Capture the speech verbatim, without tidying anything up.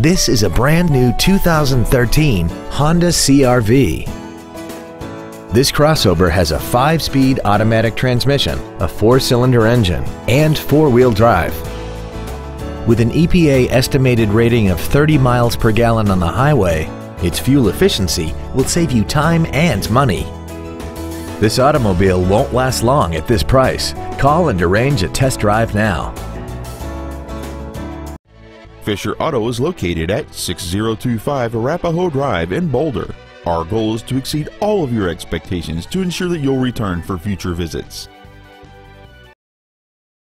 This is a brand new two thousand thirteen Honda C R V. This crossover has a five-speed automatic transmission, a four-cylinder engine, and four-wheel drive. With an E P A estimated rating of thirty miles per gallon on the highway, its fuel efficiency will save you time and money. This automobile won't last long at this price. Call and arrange a test drive now. Fisher Auto is located at six zero two five Arapahoe Drive in Boulder. Our goal is to exceed all of your expectations to ensure that you'll return for future visits.